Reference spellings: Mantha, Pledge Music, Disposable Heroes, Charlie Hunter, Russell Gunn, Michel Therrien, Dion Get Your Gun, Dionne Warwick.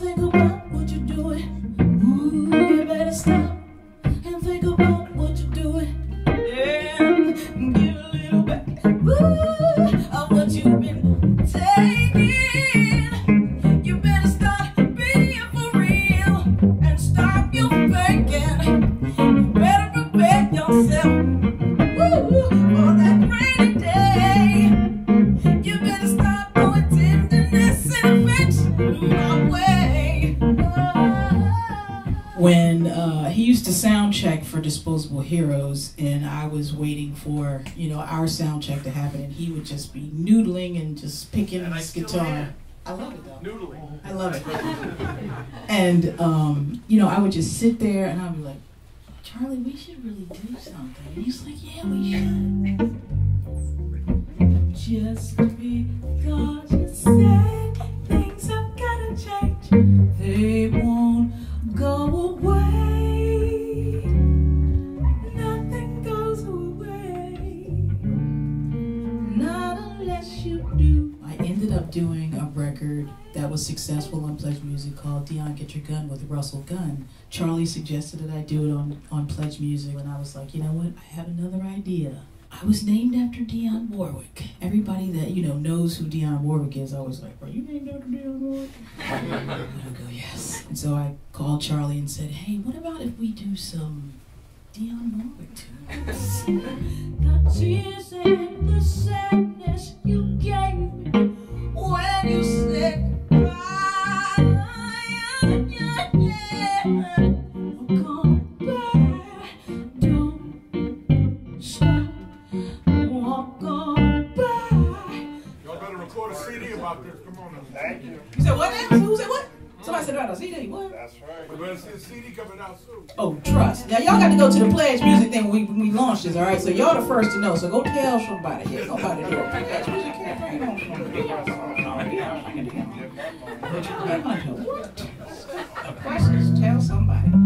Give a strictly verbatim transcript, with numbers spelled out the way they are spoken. and think about what you're doing. Ooh, you better stop and think about what you're doing. And give a little back, ooh, of what you've been taking. You better start being for real and stop your faking. You better prepare yourself, ooh, for that rainy day. You better stop going tenderness and affection my way. When uh, he used to sound check for Disposable Heroes, and I was waiting for, you know, our sound check to happen, and he would just be noodling and just picking and his I guitar. Am. I love it though. Noodling. I love it. And um, you know, I would just sit there and I'd be like, Charlie, we should really do something. And he's like, yeah, we should. Just because you said things have gotta change, they won't go away. Nothing goes away, not unless you do. I ended up doing a record that was successful on Pledge Music called Dion Get Your Gun with Russell Gunn. Charlie suggested that I do it on, on Pledge Music, and I was like, you know what, I have another idea. I was named after Dionne Warwick. Everybody that, you know, knows who Dionne Warwick is, I was like, are you named after Dionne Warwick? And I would go, yes. And so I called Charlie and said, hey, what about if we do some Dionne Warwick tunes? The tears and the sadness you gave me when you said goodbye, yeah, yeah, yeah. Thank you. You said what? Who said what? Somebody said about a C D. What? That's right. We're going to see a C D coming out soon. Oh, trust. Now, y'all got to go to the Pledge Music thing when we, when we launch this, all right? So, y'all the first to know. So, go tell somebody. Yeah, somebody here. Pledge Music campaign on somebody. What? Of course, tell somebody.